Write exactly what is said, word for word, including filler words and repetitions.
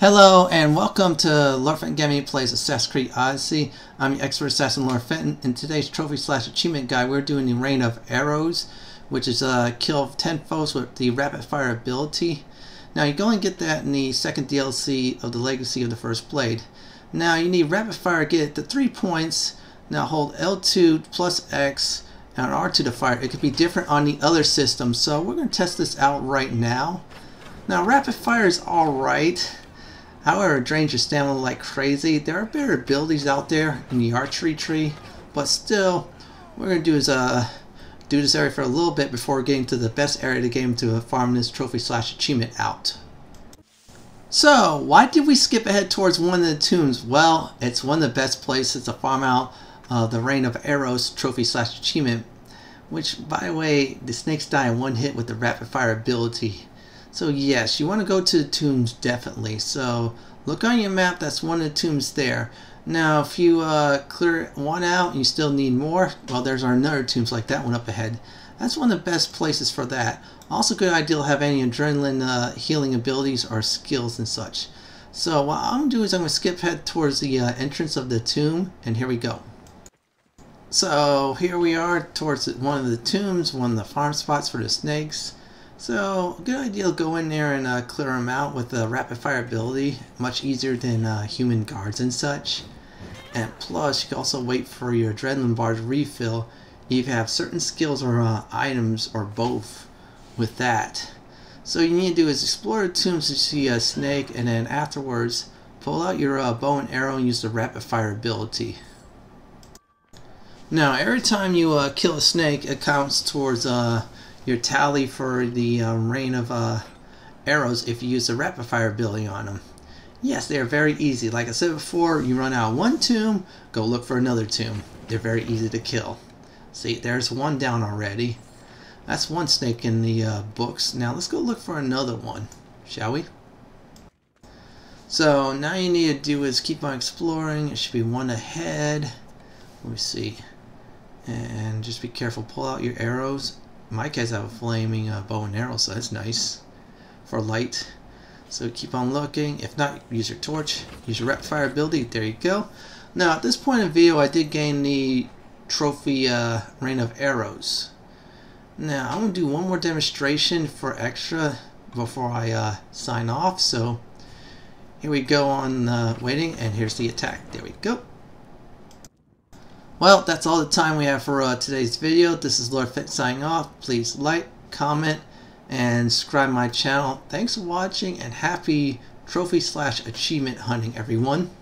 Hello and welcome to Lord Fenton Gaming Plays Assassin's Creed Odyssey. I'm your expert assassin Lord Fenton. In today's trophy slash achievement guide we're doing the Rain of Arrows, which is a kill of ten foes with the rapid fire ability. Now you go and get that in the second D L C of the Legacy of the First Blade. Now you need rapid fire, get it to three points. Now hold L two plus X and R two to fire. It could be different on the other system, so we're going to test this out right now. Now rapid fire is alright. However, it drains your stamina like crazy. There are better abilities out there in the archery tree, but still, what we're going to do is uh, do this area for a little bit before getting to the best area of the game to farm this trophy slash achievement out. So, why did we skip ahead towards one of the tombs? Well, it's one of the best places to farm out uh, the Rain of Arrows trophy slash achievement, which, by the way, the snakes die in one hit with the rapid fire ability. So yes, you want to go to the tombs definitely. So look on your map, that's one of the tombs there. Now if you uh, clear one out and you still need more, well there's our another tombs like that one up ahead. That's one of the best places for that. Also good idea to have any adrenaline uh, healing abilities or skills and such. So what I'm going to do is I'm going to skip head towards the uh, entrance of the tomb, and here we go. So here we are towards one of the tombs, one of the farm spots for the snakes. So, good idea to go in there and uh, clear them out with the rapid fire ability. Much easier than uh, human guards and such. And plus, you can also wait for your adrenaline bar to refill. You can have certain skills or uh, items or both with that. So, what you need to do is explore the tombs to see a snake, and then afterwards, pull out your uh, bow and arrow and use the rapid fire ability. Now, every time you uh, kill a snake, it counts towards Uh, your tally for the uh, Rain of uh, Arrows if you use the rapid fire ability on them. Yes, they are very easy. Like I said before, you run out of one tomb, go look for another tomb. They're very easy to kill. See, there's one down already. That's one snake in the uh, books. Now let's go look for another one, shall we? So now you need to do is keep on exploring. It should be one ahead. Let me see. And just be careful, pull out your arrows. My guys have a flaming uh, bow and arrow, so that's nice for light. So keep on looking. If not, use your torch, use your rapid fire ability. There you go. Now at this point in the video, I did gain the trophy uh, Rain of Arrows. Now I'm gonna do one more demonstration for extra before I uh, sign off. So here we go on uh, waiting, and here's the attack. There we go. Well, that's all the time we have for uh, today's video. This is Lord Fenton signing off. Please like, comment, and subscribe my channel. Thanks for watching, and happy trophy slash achievement hunting, everyone.